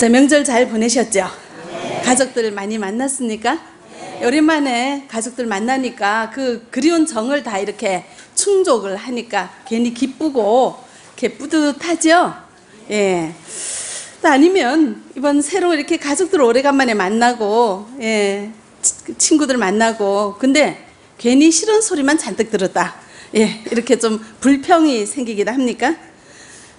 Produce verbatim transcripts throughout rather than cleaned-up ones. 저 명절 잘 보내셨죠? 네. 가족들 많이 만났습니까? 네. 오랜만에 가족들 만나니까 그 그리운 정을 다 이렇게 충족을 하니까 괜히 기쁘고 이렇게 뿌듯하죠? 예. 또 아니면 이번 새로 이렇게 가족들 오래간만에 만나고, 예, 친구들 만나고, 근데 괜히 싫은 소리만 잔뜩 들었다, 예, 이렇게 좀 불평이 생기기도 합니까?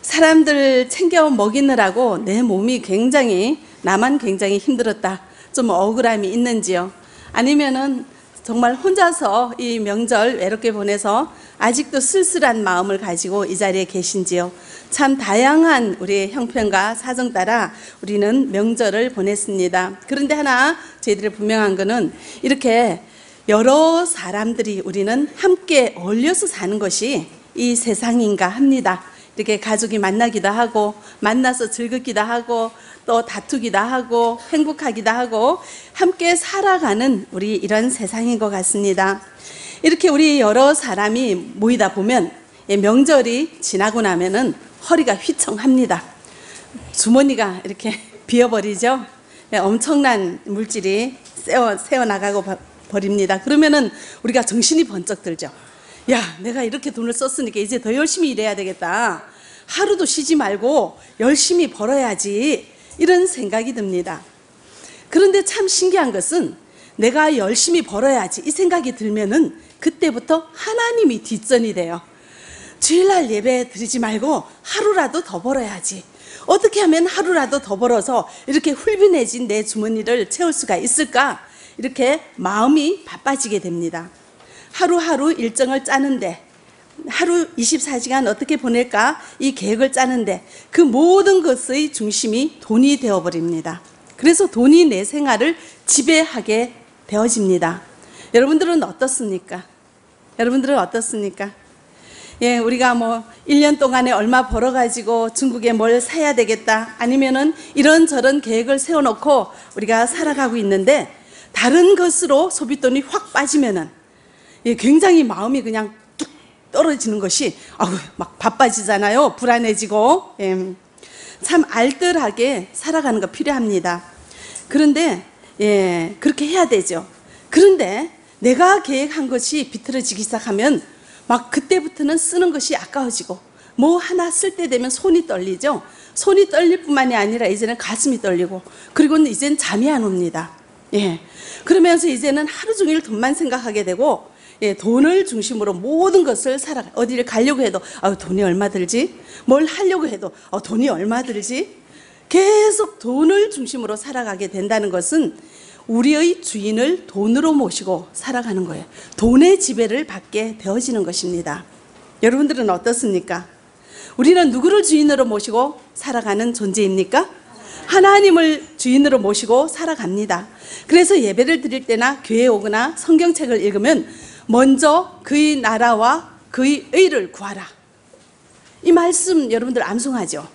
사람들 챙겨 먹이느라고 내 몸이 굉장히, 나만 굉장히 힘들었다, 좀 억울함이 있는지요? 아니면은 정말 혼자서 이 명절 외롭게 보내서 아직도 쓸쓸한 마음을 가지고 이 자리에 계신지요? 참 다양한 우리의 형편과 사정 따라 우리는 명절을 보냈습니다. 그런데 하나 저희들이 분명한 거는 이렇게 여러 사람들이 우리는 함께 어울려서 사는 것이 이 세상인가 합니다. 이렇게 가족이 만나기도 하고 만나서 즐겁기도 하고 또 다투기도 하고 행복하기도 하고 함께 살아가는 우리 이런 세상인 것 같습니다. 이렇게 우리 여러 사람이 모이다 보면 명절이 지나고 나면은 허리가 휘청합니다. 주머니가 이렇게 비어버리죠. 엄청난 물질이 새어, 새어나가고 버립니다. 그러면은 우리가 정신이 번쩍 들죠. 야, 내가 이렇게 돈을 썼으니까 이제 더 열심히 일해야 되겠다, 하루도 쉬지 말고 열심히 벌어야지, 이런 생각이 듭니다. 그런데 참 신기한 것은 내가 열심히 벌어야지 이 생각이 들면은 그때부터 하나님이 뒷전이 돼요. 주일날 예배 드리지 말고 하루라도 더 벌어야지, 어떻게 하면 하루라도 더 벌어서 이렇게 훌빈해진 내 주머니를 채울 수가 있을까, 이렇게 마음이 바빠지게 됩니다. 하루하루 일정을 짜는데, 하루 이십사 시간 어떻게 보낼까 이 계획을 짜는데 그 모든 것의 중심이 돈이 되어버립니다. 그래서 돈이 내 생활을 지배하게 되어집니다. 여러분들은 어떻습니까? 여러분들은 어떻습니까? 예, 우리가 뭐 일 년 동안에 얼마 벌어가지고 중국에 뭘 사야 되겠다, 아니면은 이런저런 계획을 세워놓고 우리가 살아가고 있는데 다른 것으로 소비돈이 확 빠지면은, 예, 굉장히 마음이 그냥 뚝 떨어지는 것이, 아우, 막 바빠지잖아요. 불안해지고. 예, 참 알뜰하게 살아가는 거 필요합니다. 그런데, 예, 그렇게 해야 되죠. 그런데 내가 계획한 것이 비틀어지기 시작하면 막 그때부터는 쓰는 것이 아까워지고, 뭐 하나 쓸 때 되면 손이 떨리죠. 손이 떨릴 뿐만이 아니라 이제는 가슴이 떨리고, 그리고는 이제는 잠이 안 옵니다. 예, 그러면서 이제는 하루 종일 돈만 생각하게 되고, 예, 돈을 중심으로 모든 것을 살아, 어디를 가려고 해도, 아, 돈이 얼마 들지? 뭘 하려고 해도, 아, 돈이 얼마 들지? 계속 돈을 중심으로 살아가게 된다는 것은 우리의 주인을 돈으로 모시고 살아가는 거예요. 돈의 지배를 받게 되어지는 것입니다. 여러분들은 어떻습니까? 우리는 누구를 주인으로 모시고 살아가는 존재입니까? 하나님을 주인으로 모시고 살아갑니다. 그래서 예배를 드릴 때나 교회에 오거나 성경책을 읽으면 먼저 그의 나라와 그의 의를 구하라, 이 말씀 여러분들 암송하죠?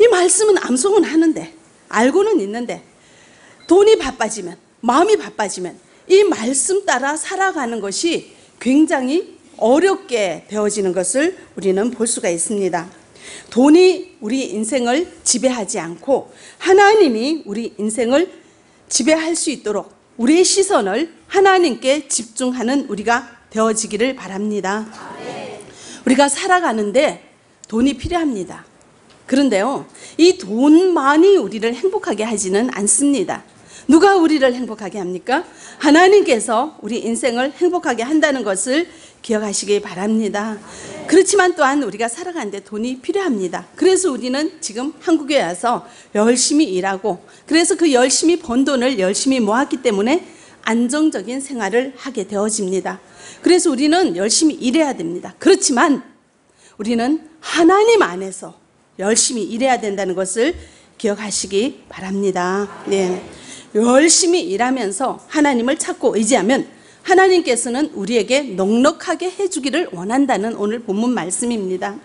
이 말씀은 암송은 하는데, 알고는 있는데, 돈이 바빠지면, 마음이 바빠지면 이 말씀 따라 살아가는 것이 굉장히 어렵게 되어지는 것을 우리는 볼 수가 있습니다. 돈이 우리 인생을 지배하지 않고 하나님이 우리 인생을 지배할 수 있도록 우리의 시선을 하나님께 집중하는 우리가 되어지기를 바랍니다. 우리가 살아가는데 돈이 필요합니다. 그런데요, 이 돈만이 우리를 행복하게 하지는 않습니다. 누가 우리를 행복하게 합니까? 하나님께서 우리 인생을 행복하게 한다는 것을 기억하시기 바랍니다. 그렇지만 또한 우리가 살아가는데 돈이 필요합니다. 그래서 우리는 지금 한국에 와서 열심히 일하고, 그래서 그 열심히 번 돈을 열심히 모았기 때문에 안정적인 생활을 하게 되어집니다. 그래서 우리는 열심히 일해야 됩니다. 그렇지만 우리는 하나님 안에서 열심히 일해야 된다는 것을 기억하시기 바랍니다. 네. 열심히 일하면서 하나님을 찾고 의지하면 하나님께서는 우리에게 넉넉하게 해주기를 원한다는 오늘 본문 말씀입니다.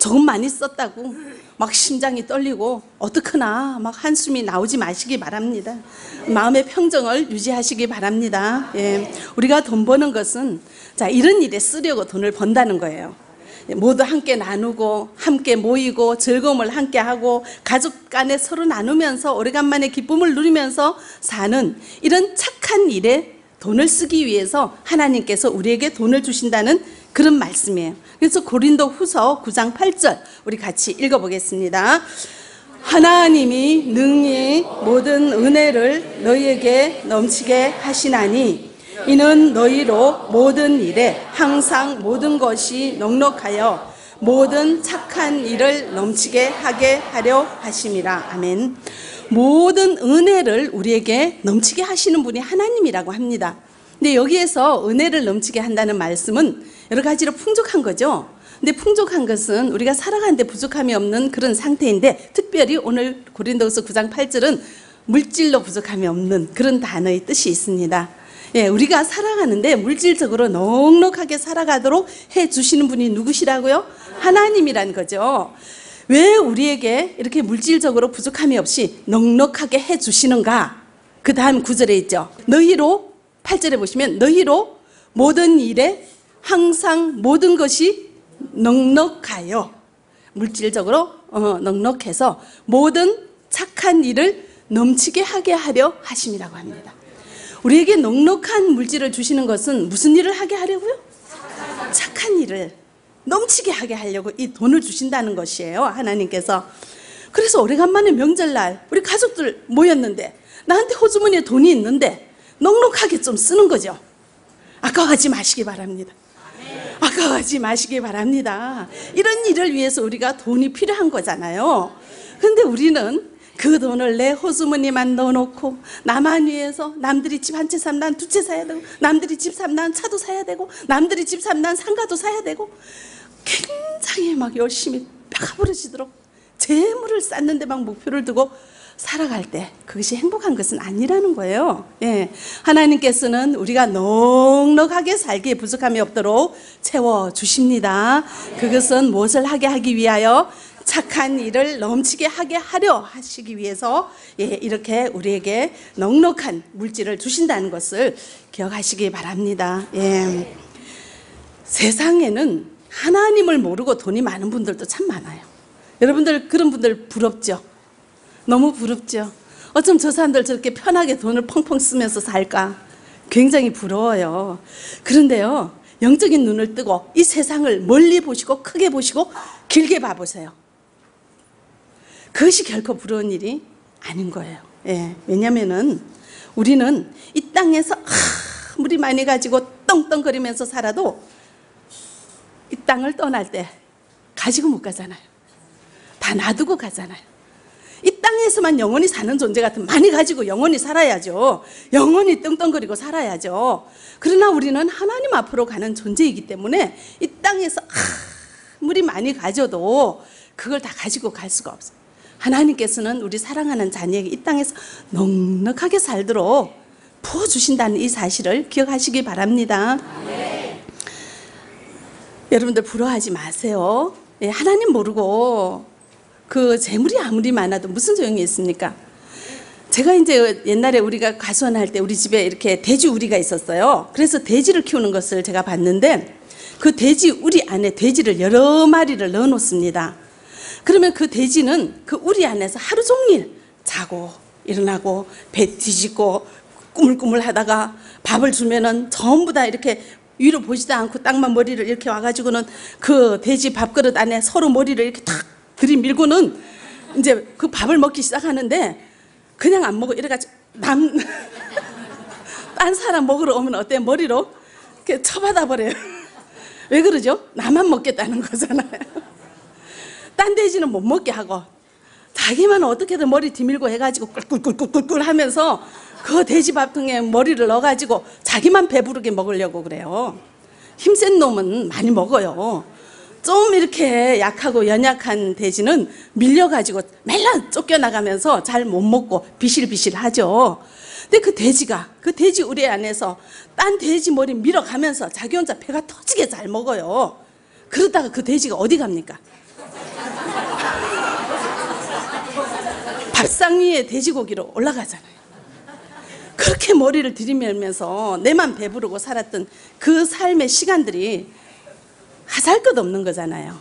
조금 많이 썼다고 막 심장이 떨리고 어떡하나 막 한숨이 나오지 마시기 바랍니다. 마음의 평정을 유지하시기 바랍니다. 예, 우리가 돈 버는 것은, 자, 이런 일에 쓰려고 돈을 번다는 거예요. 모두 함께 나누고 함께 모이고 즐거움을 함께 하고 가족 간에 서로 나누면서 오래간만에 기쁨을 누리면서 사는 이런 착한 일에 돈을 쓰기 위해서 하나님께서 우리에게 돈을 주신다는 그런 말씀이에요. 그래서 고린도후서 구 장 팔 절 우리 같이 읽어보겠습니다. 하나님이 능히 모든 은혜를 너희에게 넘치게 하시나니 이는 너희로 모든 일에 항상 모든 것이 넉넉하여 모든 착한 일을 넘치게 하게 하려 하심이라. 아멘. 모든 은혜를 우리에게 넘치게 하시는 분이 하나님이라고 합니다. 근데 여기에서 은혜를 넘치게 한다는 말씀은 여러 가지로 풍족한 거죠. 근데 풍족한 것은 우리가 살아가는데 부족함이 없는 그런 상태인데, 특별히 오늘 고린도후서 구 장 팔 절은 물질로 부족함이 없는 그런 단어의 뜻이 있습니다. 예, 우리가 살아가는데 물질적으로 넉넉하게 살아가도록 해주시는 분이 누구시라고요? 하나님이란 거죠. 왜 우리에게 이렇게 물질적으로 부족함이 없이 넉넉하게 해주시는가? 그 다음 구 절에 있죠. 너희로, 팔 절에 보시면 너희로 모든 일에 항상 모든 것이 넉넉하여, 물질적으로 어, 넉넉해서 모든 착한 일을 넘치게 하게 하려 하심이라고 합니다. 우리에게 넉넉한 물질을 주시는 것은 무슨 일을 하게 하려고요? 착한 일을 넘치게 하게 하려고 이 돈을 주신다는 것이에요, 하나님께서. 그래서 오래간만에 명절날 우리 가족들 모였는데 나한테 호주머니에 돈이 있는데 넉넉하게 좀 쓰는 거죠. 아까워하지 마시기 바랍니다. 아까워하지 마시기 바랍니다. 이런 일을 위해서 우리가 돈이 필요한 거잖아요. 그런데 우리는 그 돈을 내 호주머니만 넣어놓고 나만 위해서 남들이 집 한 채 사면 난 두 채 사야 되고, 남들이 집 사면 난 차도 사야 되고, 남들이 집 사면 난 상가도 사야 되고, 굉장히 막 열심히 뼈가 부러지도록 재물을 쌓는 데 막 목표를 두고 살아갈 때 그것이 행복한 것은 아니라는 거예요. 예, 하나님께서는 우리가 넉넉하게 살기에 부족함이 없도록 채워주십니다. 그것은 무엇을 하게 하기 위하여? 착한 일을 넘치게 하게 하려 하시기 위해서, 예, 이렇게 우리에게 넉넉한 물질을 주신다는 것을 기억하시기 바랍니다. 예. 세상에는 하나님을 모르고 돈이 많은 분들도 참 많아요. 여러분들 그런 분들 부럽죠? 너무 부럽죠? 어쩜 저 사람들 저렇게 편하게 돈을 펑펑 쓰면서 살까? 굉장히 부러워요. 그런데요, 영적인 눈을 뜨고 이 세상을 멀리 보시고 크게 보시고 길게 봐보세요. 그것이 결코 부러운 일이 아닌 거예요. 예, 왜냐면은 우리는 이 땅에서 아무리 많이 가지고 떵떵거리면서 살아도 이 땅을 떠날 때 가지고 못 가잖아요. 다 놔두고 가잖아요. 이 땅에서만 영원히 사는 존재 같은, 많이 가지고 영원히 살아야죠. 영원히 떵떵거리고 살아야죠. 그러나 우리는 하나님 앞으로 가는 존재이기 때문에 이 땅에서 아무리 많이 가져도 그걸 다 가지고 갈 수가 없어요. 하나님께서는 우리 사랑하는 자녀에게 이 땅에서 넉넉하게 살도록 부어주신다는 이 사실을 기억하시기 바랍니다. 네. 여러분들 부러워하지 마세요. 예, 하나님 모르고 그 재물이 아무리 많아도 무슨 소용이 있습니까? 제가 이제 옛날에 우리가 가수원할 때 우리 집에 이렇게 돼지 우리가 있었어요. 그래서 돼지를 키우는 것을 제가 봤는데 그 돼지 우리 안에 돼지를 여러 마리를 넣어 놓습니다. 그러면 그 돼지는 그 우리 안에서 하루 종일 자고 일어나고 배 뒤집고 꾸물꾸물 하다가 밥을 주면은 전부 다 이렇게 위로 보지도 않고 땅만 머리를 이렇게 와가지고는 그 돼지 밥그릇 안에 서로 머리를 이렇게 탁 들이밀고는 이제 그 밥을 먹기 시작하는데 그냥 안 먹어. 이래가지고 남, 딴 사람 먹으러 오면 어때? 머리로 이렇게 쳐받아버려요. 왜 그러죠? 나만 먹겠다는 거잖아요. 딴 돼지는 못 먹게 하고 자기만 어떻게든 머리 뒤밀고 해가지고 꿀꿀꿀꿀꿀 하면서 그 돼지 밥통에 머리를 넣어가지고 자기만 배부르게 먹으려고 그래요. 힘센 놈은 많이 먹어요. 좀 이렇게 약하고 연약한 돼지는 밀려가지고 멜랑 쫓겨나가면서 잘 못 먹고 비실비실 하죠. 근데 그 돼지가 그 돼지 우리 안에서 딴 돼지 머리 밀어가면서 자기 혼자 배가 터지게 잘 먹어요. 그러다가 그 돼지가 어디 갑니까? 밥상 위에 돼지고기로 올라가잖아요. 그렇게 머리를 들이밀면서 내만 배부르고 살았던 그 삶의 시간들이 하잘 것 없는 거잖아요.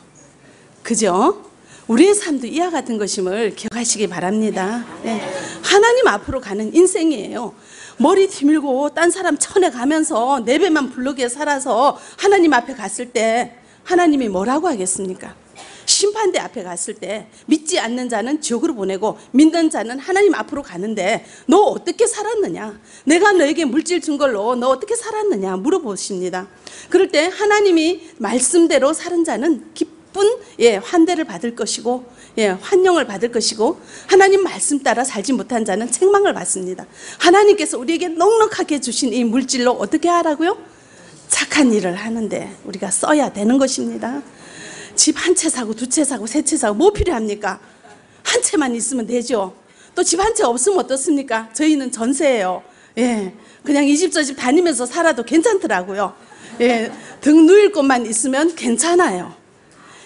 그죠? 우리의 삶도 이와 같은 것임을 기억하시기 바랍니다. 네. 하나님 앞으로 가는 인생이에요. 머리 뒤밀고 딴 사람 쳐내가면서 내 배만 불러게 살아서 하나님 앞에 갔을 때 하나님이 뭐라고 하겠습니까? 심판대 앞에 갔을 때 믿지 않는 자는 지옥으로 보내고 믿는 자는 하나님 앞으로 가는데 너 어떻게 살았느냐, 내가 너에게 물질 준 걸로 너 어떻게 살았느냐 물어보십니다. 그럴 때 하나님이 말씀대로 사는 자는 기쁜 예, 환대를 받을 것이고 예, 환영을 받을 것이고 하나님 말씀 따라 살지 못한 자는 책망을 받습니다. 하나님께서 우리에게 넉넉하게 주신 이 물질로 어떻게 하라고요? 착한 일을 하는데 우리가 써야 되는 것입니다. 집 한 채 사고 두 채 사고 세 채 사고 뭐 필요합니까? 한 채만 있으면 되죠. 또 집 한 채 없으면 어떻습니까? 저희는 전세예요. 예, 그냥 이 집 저 집 다니면서 살아도 괜찮더라고요. 예, 등 누일 것만 있으면 괜찮아요.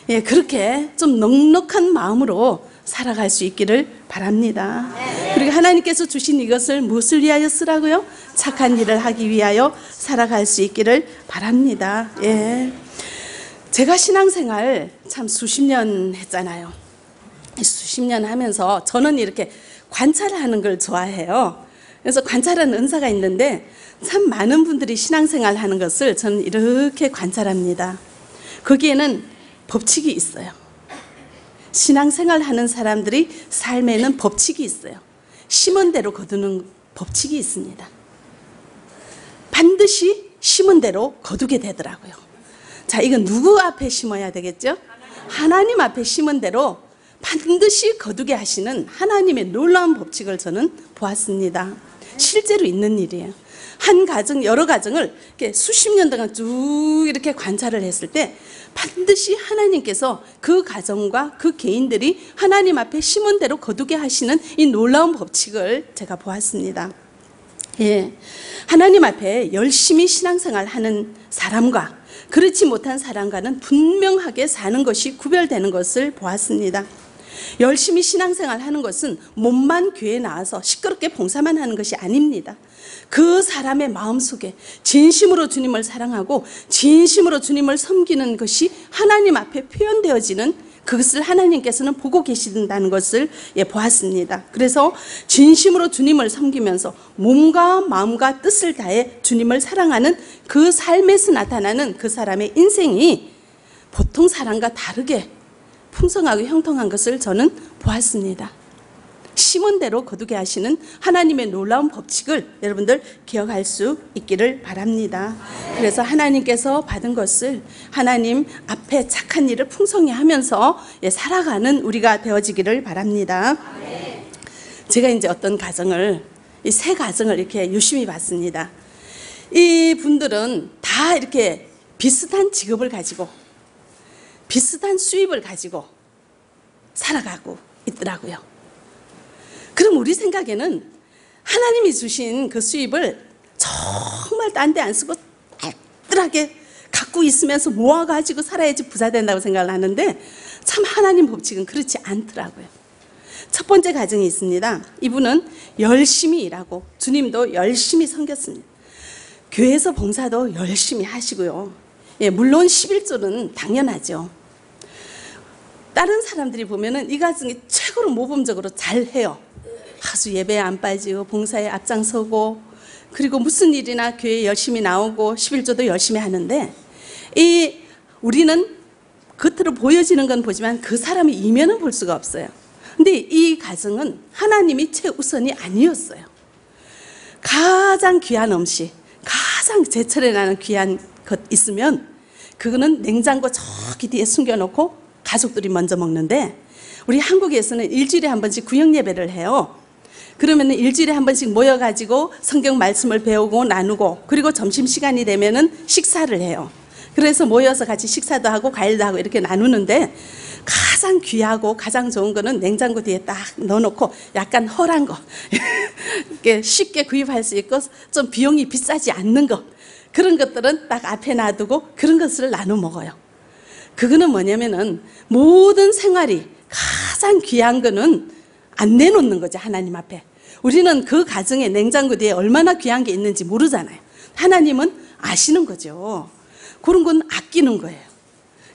예, 그렇게 좀 넉넉한 마음으로 살아갈 수 있기를 바랍니다. 그리고 하나님께서 주신 이것을 무엇을 위하여 쓰라고요? 착한 일을 하기 위하여 살아갈 수 있기를 바랍니다. 예. 제가 신앙생활 참 수십 년 했잖아요. 수십 년 하면서 저는 이렇게 관찰하는 걸 좋아해요. 그래서 관찰하는 은사가 있는데 참 많은 분들이 신앙생활 하는 것을 저는 이렇게 관찰합니다. 거기에는 법칙이 있어요. 신앙생활 하는 사람들이 삶에는 법칙이 있어요. 심은 대로 거두는 법칙이 있습니다. 반드시 심은 대로 거두게 되더라고요. 자, 이건 누구 앞에 심어야 되겠죠? 하나님 앞에 심은 대로 반드시 거두게 하시는 하나님의 놀라운 법칙을 저는 보았습니다. 실제로 있는 일이에요. 한 가정, 여러 가정을 이렇게 수십 년 동안 쭉 이렇게 관찰을 했을 때 반드시 하나님께서 그 가정과 그 개인들이 하나님 앞에 심은 대로 거두게 하시는 이 놀라운 법칙을 제가 보았습니다. 예, 하나님 앞에 열심히 신앙생활 하는 사람과 그렇지 못한 사람과는 분명하게 사는 것이 구별되는 것을 보았습니다. 열심히 신앙생활 하는 것은 몸만 교회에 나와서 시끄럽게 봉사만 하는 것이 아닙니다. 그 사람의 마음속에 진심으로 주님을 사랑하고 진심으로 주님을 섬기는 것이 하나님 앞에 표현되어지는 그것을 하나님께서는 보고 계신다는 것을 예, 보았습니다. 그래서 진심으로 주님을 섬기면서 몸과 마음과 뜻을 다해 주님을 사랑하는 그 삶에서 나타나는 그 사람의 인생이 보통 사람과 다르게 풍성하고 형통한 것을 저는 보았습니다. 심은 대로 거두게 하시는 하나님의 놀라운 법칙을 여러분들 기억할 수 있기를 바랍니다. 그래서 하나님께서 받은 것을 하나님 앞에 착한 일을 풍성히 하면서 살아가는 우리가 되어지기를 바랍니다. 제가 이제 어떤 가정을, 이 세 가정을 이렇게 유심히 봤습니다. 이 분들은 다 이렇게 비슷한 직업을 가지고 비슷한 수입을 가지고 살아가고 있더라고요. 그럼 우리 생각에는 하나님이 주신 그 수입을 정말 딴 데 안 쓰고 알뜰하게 갖고 있으면서 모아가지고 살아야지 부자 된다고 생각을 하는데 참 하나님 법칙은 그렇지 않더라고요. 첫 번째 가정이 있습니다. 이분은 열심히 일하고 주님도 열심히 섬겼습니다. 교회에서 봉사도 열심히 하시고요. 예, 물론 십일조는 당연하죠. 다른 사람들이 보면은 이 가정이 최고로 모범적으로 잘해요. 아주 예배에 안 빠지고 봉사에 앞장서고 그리고 무슨 일이나 교회에 열심히 나오고 십일조도 열심히 하는데 이 우리는 겉으로 보여지는 건 보지만 그 사람의 이면은 볼 수가 없어요. 근데 이 가정은 하나님이 최우선이 아니었어요. 가장 귀한 음식, 가장 제철에 나는 귀한 것 있으면 그거는 냉장고 저기 뒤에 숨겨놓고 가족들이 먼저 먹는데 우리 한국에서는 일주일에 한 번씩 구역 예배를 해요. 그러면 일주일에 한 번씩 모여가지고 성경 말씀을 배우고 나누고 그리고 점심시간이 되면은 식사를 해요. 그래서 모여서 같이 식사도 하고 과일도 하고 이렇게 나누는데 가장 귀하고 가장 좋은 거는 냉장고 뒤에 딱 넣어놓고 약간 허란 거 이렇게 쉽게 구입할 수 있고 좀 비용이 비싸지 않는 거 그런 것들은 딱 앞에 놔두고 그런 것을 나눠 먹어요. 그거는 뭐냐면은 모든 생활이 가장 귀한 거는 안 내놓는 거죠, 하나님 앞에. 우리는 그 가정의 냉장고 뒤에 얼마나 귀한 게 있는지 모르잖아요. 하나님은 아시는 거죠. 그런 건 아끼는 거예요.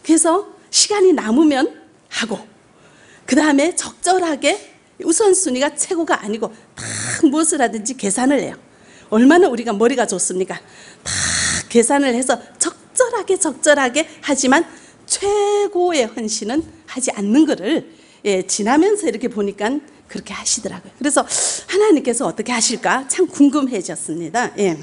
그래서 시간이 남으면 하고, 그 다음에 적절하게 우선순위가 최고가 아니고 딱 무엇을 하든지 계산을 해요. 얼마나 우리가 머리가 좋습니까? 다 계산을 해서 적절하게 적절하게 하지만 최고의 헌신은 하지 않는 거를, 예, 지나면서 이렇게 보니까 그렇게 하시더라고요. 그래서 하나님께서 어떻게 하실까 참 궁금해졌습니다. 예.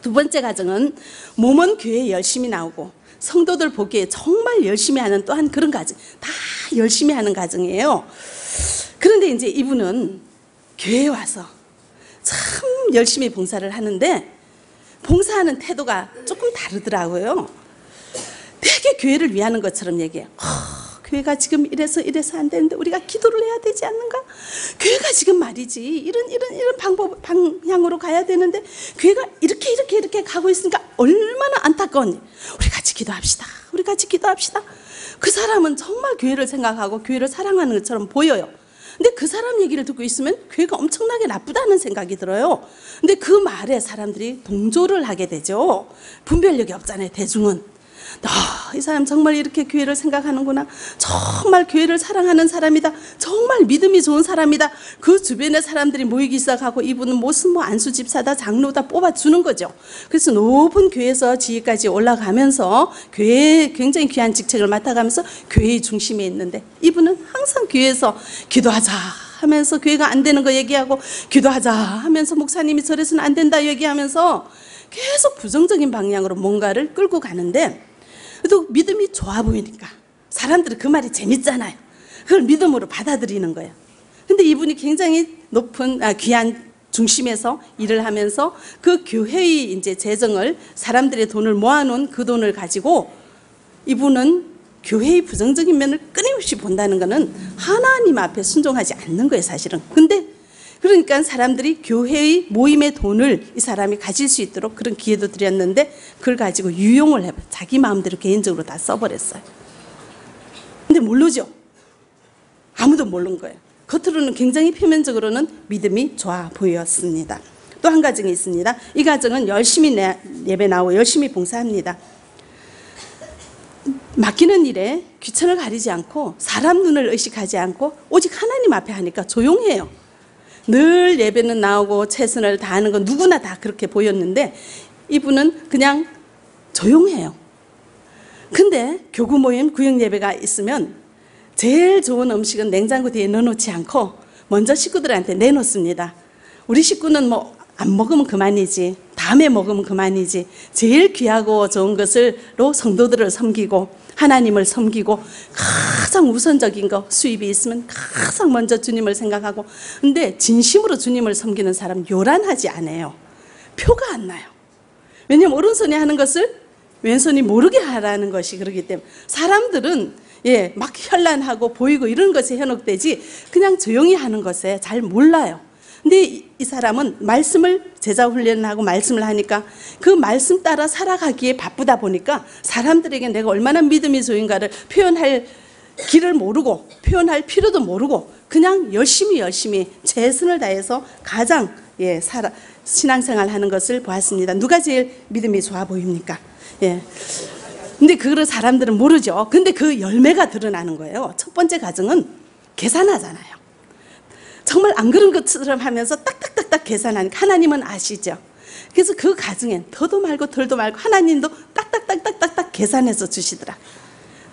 두 번째 가정은 몸은 교회에 열심히 나오고 성도들 보기에 정말 열심히 하는 또한 그런 가정, 다 열심히 하는 가정이에요. 그런데 이제 이분은 교회에 와서 참 열심히 봉사를 하는데 봉사하는 태도가 조금 다르더라고요. 되게 교회를 위하는 것처럼 얘기해요. 교회가 지금 이래서 이래서 안 되는데 우리가 기도를 해야 되지 않는가? 교회가 지금 말이지 이런 이런 이런 방법 방향으로 가야 되는데 교회가 이렇게 이렇게 이렇게 가고 있으니까 얼마나 안타까운지. 우리 같이 기도합시다. 우리 같이 기도합시다. 그 사람은 정말 교회를 생각하고 교회를 사랑하는 것처럼 보여요. 근데 그 사람 얘기를 듣고 있으면 교회가 엄청나게 나쁘다는 생각이 들어요. 근데 그 말에 사람들이 동조를 하게 되죠. 분별력이 없잖아요, 대중은. 아, 이 사람 정말 이렇게 교회를 생각하는구나. 정말 교회를 사랑하는 사람이다. 정말 믿음이 좋은 사람이다. 그 주변의 사람들이 모이기 시작하고 이분은 무슨 뭐 안수집사다 장로다 뽑아주는 거죠. 그래서 높은 교회에서 지위까지 올라가면서 교회에 굉장히 귀한 직책을 맡아가면서 교회의 중심에 있는데 이분은 항상 교회에서 기도하자 하면서 교회가 안 되는 거 얘기하고 기도하자 하면서 목사님이 저래서는 안 된다 얘기하면서 계속 부정적인 방향으로 뭔가를 끌고 가는데, 그래도 믿음이 좋아 보이니까 사람들은 그 말이 재밌잖아요. 그걸 믿음으로 받아들이는 거예요. 근데 이분이 굉장히 높은, 아, 귀한 중심에서 일을 하면서 그 교회의 이제 재정을, 사람들의 돈을 모아놓은 그 돈을 가지고 이분은 교회의 부정적인 면을 끊임없이 본다는 거는 하나님 앞에 순종하지 않는 거예요, 사실은. 근데 그러니까 사람들이 교회의 모임의 돈을 이 사람이 가질 수 있도록 그런 기회도 드렸는데 그걸 가지고 유용을 해봐. 자기 마음대로 개인적으로 다 써버렸어요. 근데 모르죠. 아무도 모르는 거예요. 겉으로는 굉장히 표면적으로는 믿음이 좋아 보였습니다. 또 한 가정이 있습니다. 이 가정은 열심히 예배 나오고 열심히 봉사합니다. 맡기는 일에 귀천을 가리지 않고 사람 눈을 의식하지 않고 오직 하나님 앞에 하니까 조용해요. 늘 예배는 나오고 최선을 다하는 건 누구나 다 그렇게 보였는데 이분은 그냥 조용해요. 근데 교구 모임 구역 예배가 있으면 제일 좋은 음식은 냉장고 뒤에 넣어놓지 않고 먼저 식구들한테 내놓습니다. 우리 식구는 뭐 안 먹으면 그만이지, 다음에 먹으면 그만이지, 제일 귀하고 좋은 것으로 성도들을 섬기고 하나님을 섬기고 가장 우선적인 거, 수입이 있으면 가장 먼저 주님을 생각하고. 근데 진심으로 주님을 섬기는 사람 요란하지 않아요. 표가 안 나요. 왜냐면 오른손이 하는 것을 왼손이 모르게 하라는 것이 그렇기 때문에 사람들은, 예, 막 현란하고 보이고 이런 것에 현혹되지 그냥 조용히 하는 것에 잘 몰라요. 근데 이 사람은 말씀을 제자 훈련을 하고 말씀을 하니까 그 말씀 따라 살아가기에 바쁘다 보니까 사람들에게 내가 얼마나 믿음이 좋은가를 표현할 길을 모르고 표현할 필요도 모르고 그냥 열심히 열심히 최선을 다해서 가장, 예, 살아, 신앙생활하는 것을 보았습니다. 누가 제일 믿음이 좋아 보입니까? 예. 근데 그걸 사람들은 모르죠. 근데 그 열매가 드러나는 거예요. 첫 번째 가정은 계산하잖아요. 정말 안 그런 것처럼 하면서 딱딱딱딱 계산하니까 하나님은 아시죠. 그래서 그 가정엔 더도 말고 덜도 말고 하나님도 딱딱딱딱딱딱 계산해서 주시더라.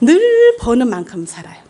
늘 버는 만큼 살아요.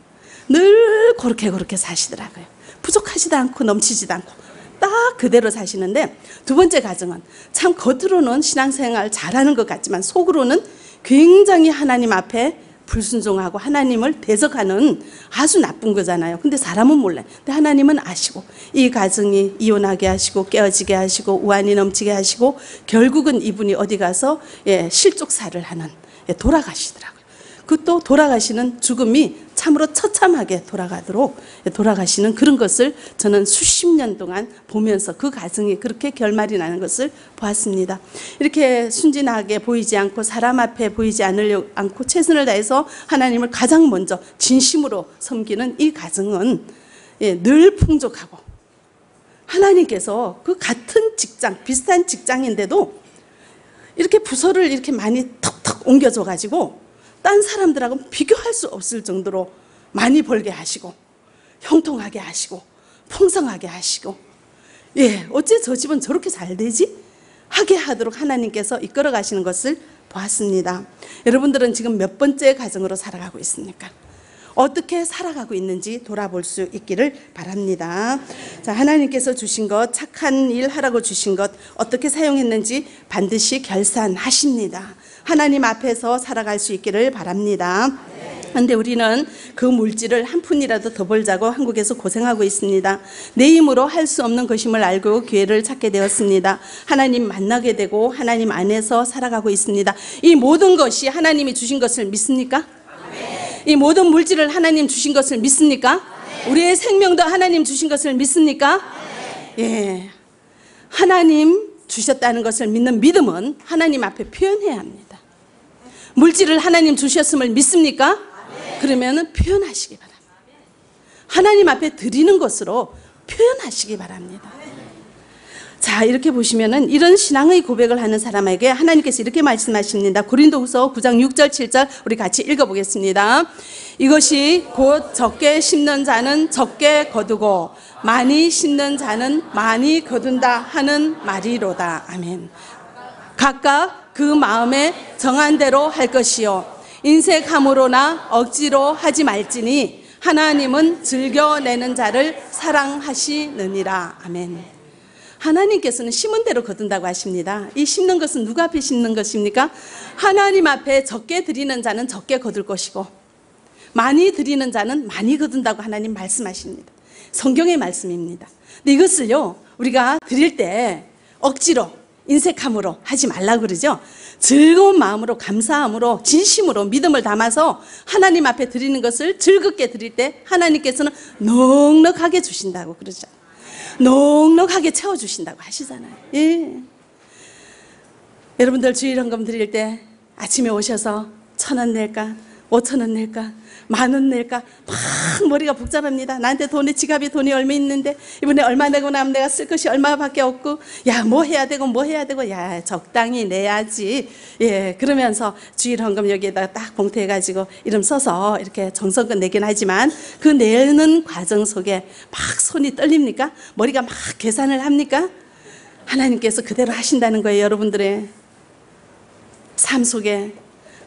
늘 그렇게 그렇게 사시더라고요. 부족하지도 않고 넘치지도 않고 딱 그대로 사시는데, 두 번째 가정은 참 겉으로는 신앙생활 잘하는 것 같지만 속으로는 굉장히 하나님 앞에 불순종하고 하나님을 대적하는 아주 나쁜 거잖아요. 근데 사람은 몰라요. 근데 하나님은 아시고 이 가정이 이혼하게 하시고 깨어지게 하시고 우환이 넘치게 하시고 결국은 이분이 어디 가서, 예, 실족사를 하는, 예, 돌아가시더라고요. 그 또 돌아가시는 죽음이 참으로 처참하게 돌아가도록, 예, 돌아가시는 그런 것을 저는 수십 년 동안 보면서 그 가정이 그렇게 결말이 나는 것을 보았습니다. 이렇게 순진하게 보이지 않고 사람 앞에 보이지 않으려고 않고 최선을 다해서 하나님을 가장 먼저 진심으로 섬기는 이 가정은, 예, 늘 풍족하고 하나님께서 그 같은 직장, 비슷한 직장인데도 이렇게 부서를 이렇게 많이 턱턱 옮겨줘가지고 딴 사람들하고는 비교할 수 없을 정도로 많이 벌게 하시고 형통하게 하시고 풍성하게 하시고, 예, 어째 저 집은 저렇게 잘 되지? 하게 하도록 하나님께서 이끌어 가시는 것을 보았습니다. 여러분들은 지금 몇 번째 가정으로 살아가고 있습니까? 어떻게 살아가고 있는지 돌아볼 수 있기를 바랍니다. 자, 하나님께서 주신 것, 착한 일 하라고 주신 것 어떻게 사용했는지 반드시 결산하십니다. 하나님 앞에서 살아갈 수 있기를 바랍니다. 그런데 우리는 그 물질을 한 푼이라도 더 벌자고 한국에서 고생하고 있습니다. 내 힘으로 할 수 없는 것임을 알고 기회를 찾게 되었습니다. 하나님 만나게 되고 하나님 안에서 살아가고 있습니다. 이 모든 것이 하나님이 주신 것을 믿습니까? 이 모든 물질을 하나님 주신 것을 믿습니까? 우리의 생명도 하나님 주신 것을 믿습니까? 예, 하나님 주셨다는 것을 믿는 믿음은 하나님 앞에 표현해야 합니다. 물질을 하나님 주셨음을 믿습니까? 그러면 표현하시기 바랍니다. 하나님 앞에 드리는 것으로 표현하시기 바랍니다. 자, 이렇게 보시면은 이런 신앙의 고백을 하는 사람에게 하나님께서 이렇게 말씀하십니다. 고린도후서 구 장 육 절 칠 절 우리 같이 읽어보겠습니다. 이것이 곧 적게 심는 자는 적게 거두고 많이 심는 자는 많이 거둔다 하는 말이로다. 아멘. 각각 그 마음에 정한 대로 할 것이요 인색함으로나 억지로 하지 말지니 하나님은 즐겨내는 자를 사랑하시느니라. 아멘. 하나님께서는 심은 대로 거둔다고 하십니다. 이 심는 것은 누구 앞에 심는 것입니까? 하나님 앞에. 적게 드리는 자는 적게 거둘 것이고 많이 드리는 자는 많이 거둔다고 하나님 말씀하십니다. 성경의 말씀입니다. 근데 이것을요, 우리가 드릴 때 억지로 인색함으로 하지 말라고 그러죠. 즐거운 마음으로 감사함으로 진심으로 믿음을 담아서 하나님 앞에 드리는 것을 즐겁게 드릴 때 하나님께서는 넉넉하게 주신다고 그러죠. 넉넉하게 채워주신다고 하시잖아요. 예. 여러분들 주일 헌금 드릴 때 아침에 오셔서 천 원 낼까 오천 원 낼까 만 원 낼까 막 머리가 복잡합니다. 나한테 돈이 지갑에 돈이 얼마 있는데 이번에 얼마 내고 나면 내가 쓸 것이 얼마밖에 없고, 야, 뭐 해야 되고 뭐 해야 되고, 야, 적당히 내야지. 예, 그러면서 주일 헌금 여기에다가 딱 봉투해가지고 이름 써서 이렇게 정성껏 내긴 하지만 그 내는 과정 속에 막 손이 떨립니까? 머리가 막 계산을 합니까? 하나님께서 그대로 하신다는 거예요. 여러분들의 삶 속에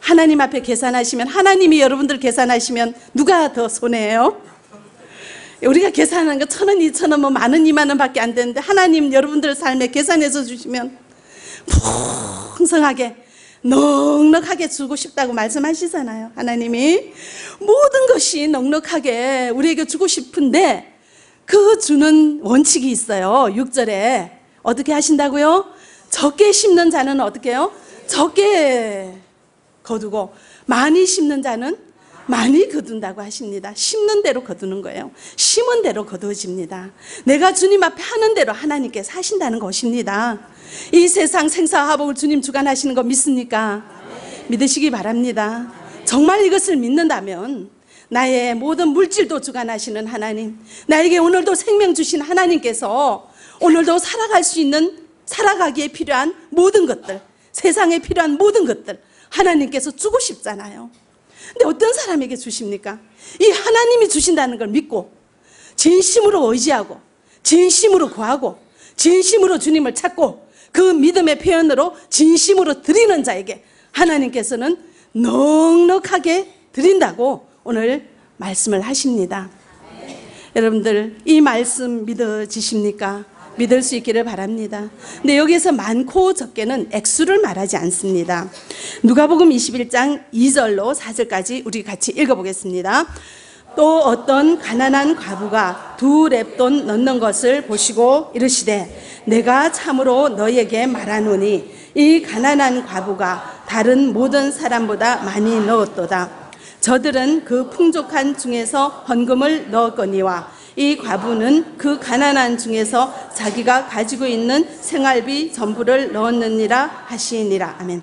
하나님 앞에 계산하시면, 하나님이 여러분들 계산하시면 누가 더 손해예요? 우리가 계산하는 거 천 원, 이천 원, 뭐 만 원, 이만 원밖에 안 되는데 하나님 여러분들 삶에 계산해서 주시면 풍성하게 넉넉하게 주고 싶다고 말씀하시잖아요. 하나님이 모든 것이 넉넉하게 우리에게 주고 싶은데 그 주는 원칙이 있어요. 육 절에 어떻게 하신다고요? 적게 심는 자는 어떻게 해요? 적게 거두고 많이 심는 자는 많이 거둔다고 하십니다. 심는 대로 거두는 거예요. 심은 대로 거두어집니다. 내가 주님 앞에 하는 대로 하나님께서 하신다는 것입니다. 이 세상 생사화복을 주님 주관하시는 거 믿습니까? 믿으시기 바랍니다. 정말 이것을 믿는다면 나의 모든 물질도 주관하시는 하나님, 나에게 오늘도 생명 주신 하나님께서 오늘도 살아갈 수 있는, 살아가기에 필요한 모든 것들, 세상에 필요한 모든 것들 하나님께서 주고 싶잖아요. 근데 어떤 사람에게 주십니까? 이 하나님이 주신다는 걸 믿고 진심으로 의지하고 진심으로 구하고 진심으로 주님을 찾고 그 믿음의 표현으로 진심으로 드리는 자에게 하나님께서는 넉넉하게 드린다고 오늘 말씀을 하십니다. 여러분들 이 말씀 믿어지십니까? 믿을 수 있기를 바랍니다. 근데 여기에서 많고 적게는 액수를 말하지 않습니다. 누가복음 이십일 장 이 절로 사 절까지 우리 같이 읽어보겠습니다. 또 어떤 가난한 과부가 두 렙돈 넣는 것을 보시고 이르시되, 내가 참으로 너에게 말하노니 이 가난한 과부가 다른 모든 사람보다 많이 넣었도다. 저들은 그 풍족한 중에서 헌금을 넣었거니와 이 과부는 그 가난한 중에서 자기가 가지고 있는 생활비 전부를 넣었느니라 하시니라. 아멘.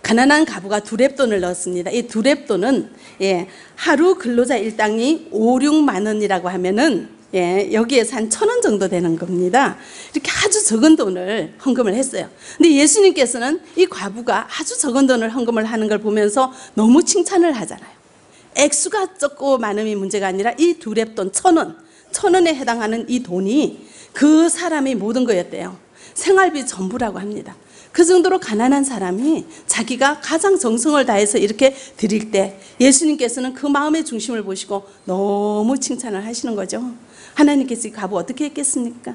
가난한 과부가 두 렙돈을 넣었습니다. 이 두 렙돈은, 예, 하루 근로자 일당이 오, 육만 원이라고 하면은 예, 여기에서 한 천 원 정도 되는 겁니다. 이렇게 아주 적은 돈을 헌금을 했어요. 근데 예수님께서는 이 과부가 아주 적은 돈을 헌금을 하는 걸 보면서 너무 칭찬을 하잖아요. 액수가 적고 많음이 문제가 아니라 이 두 랩돈 천 원, 천 원에 해당하는 이 돈이 그 사람이 모든 거였대요. 생활비 전부라고 합니다. 그 정도로 가난한 사람이 자기가 가장 정성을 다해서 이렇게 드릴 때 예수님께서는 그 마음의 중심을 보시고 너무 칭찬을 하시는 거죠. 하나님께서 이 과부 어떻게 했겠습니까?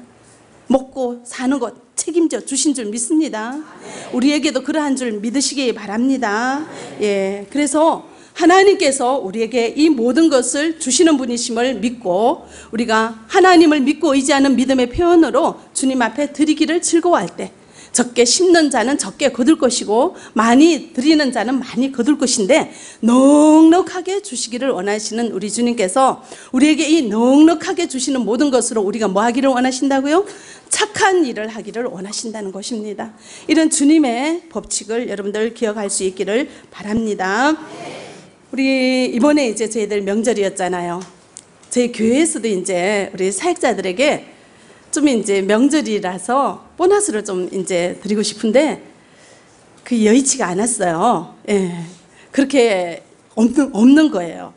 먹고 사는 것 책임져 주신 줄 믿습니다. 우리에게도 그러한 줄 믿으시기 바랍니다. 예, 그래서 하나님께서 우리에게 이 모든 것을 주시는 분이심을 믿고 우리가 하나님을 믿고 의지하는 믿음의 표현으로 주님 앞에 드리기를 즐거워할 때 적게 심는 자는 적게 거둘 것이고 많이 드리는 자는 많이 거둘 것인데 넉넉하게 주시기를 원하시는 우리 주님께서 우리에게 이 넉넉하게 주시는 모든 것으로 우리가 뭐 하기를 원하신다고요? 착한 일을 하기를 원하신다는 것입니다. 이런 주님의 법칙을 여러분들 기억할 수 있기를 바랍니다. 우리 이번에 이제 저희들 명절이었잖아요. 저희 교회에서도 이제 우리 사역자들에게 좀 이제 명절이라서 보너스를 좀 이제 드리고 싶은데 그 여의치가 않았어요. 예. 그렇게 없는, 없는 거예요.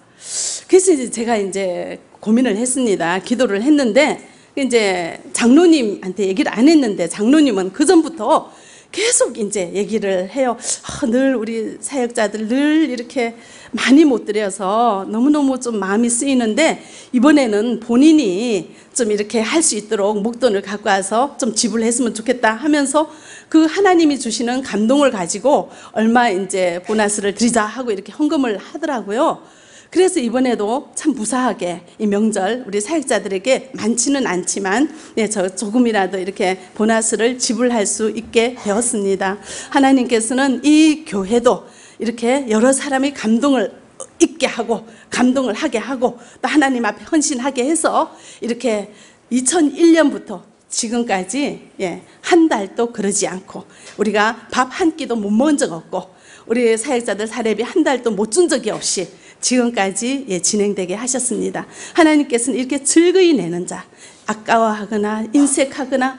그래서 이제 제가 이제 고민을 했습니다. 기도를 했는데 이제 장로님한테 얘기를 안 했는데 장로님은 그전부터 계속 이제 얘기를 해요. 아, 늘 우리 사역자들 늘 이렇게 많이 못 드려서 너무너무 좀 마음이 쓰이는데 이번에는 본인이 좀 이렇게 할 수 있도록 목돈을 갖고 와서 좀 지불했으면 좋겠다 하면서 그 하나님이 주시는 감동을 가지고 얼마 이제 보너스를 드리자 하고 이렇게 헌금을 하더라고요. 그래서 이번에도 참 무사하게 이 명절 우리 사역자들에게 많지는 않지만 예, 저 조금이라도 이렇게 보너스를 지불할 수 있게 되었습니다. 하나님께서는 이 교회도 이렇게 여러 사람이 감동을 있게 하고 감동을 하게 하고 또 하나님 앞에 헌신하게 해서 이렇게 이천일 년부터 지금까지 예, 한 달도 그러지 않고 우리가 밥 한 끼도 못 먹은 적 없고 우리 사역자들 사례비 한 달도 못 준 적이 없이 지금까지 예, 진행되게 하셨습니다. 하나님께서는 이렇게 즐거이 내는 자, 아까워하거나 인색하거나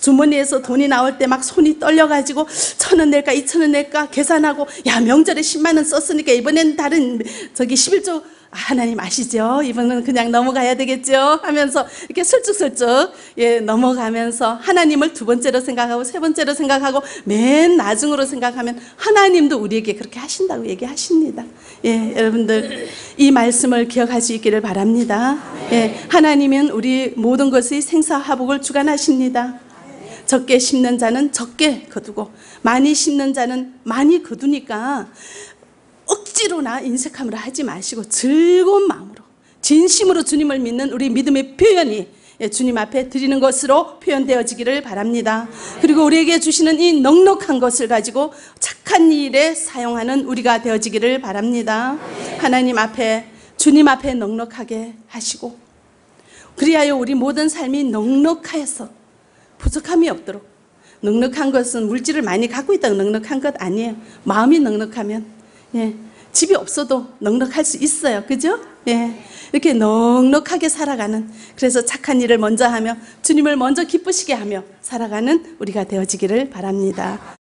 주머니에서 돈이 나올 때 막 손이 떨려가지고 천 원 낼까 이천 원 낼까 계산하고 야 명절에 십만 원 썼으니까 이번엔 다른 저기 십일 조 하나님 아시죠? 이번은 그냥 넘어가야 되겠죠? 하면서 이렇게 슬쩍슬쩍 예, 넘어가면서 하나님을 두 번째로 생각하고 세 번째로 생각하고 맨 나중으로 생각하면 하나님도 우리에게 그렇게 하신다고 얘기하십니다. 예, 여러분들 이 말씀을 기억할 수 있기를 바랍니다. 예, 하나님은 우리 모든 것의 생사화복을 주관하십니다. 적게 심는 자는 적게 거두고 많이 심는 자는 많이 거두니까 억지로나 인색함으로 하지 마시고 즐거운 마음으로 진심으로 주님을 믿는 우리 믿음의 표현이 주님 앞에 드리는 것으로 표현되어지기를 바랍니다. 그리고 우리에게 주시는 이 넉넉한 것을 가지고 착한 일에 사용하는 우리가 되어지기를 바랍니다. 하나님 앞에 주님 앞에 넉넉하게 하시고 그리하여 우리 모든 삶이 넉넉하여서 부족함이 없도록 넉넉한 것은 물질을 많이 갖고 있다고 넉넉한 것 아니에요. 마음이 넉넉하면 예, 집이 없어도 넉넉할 수 있어요. 그죠? 예, 이렇게 넉넉하게 살아가는 그래서 착한 일을 먼저 하며 주님을 먼저 기쁘시게 하며 살아가는 우리가 되어지기를 바랍니다.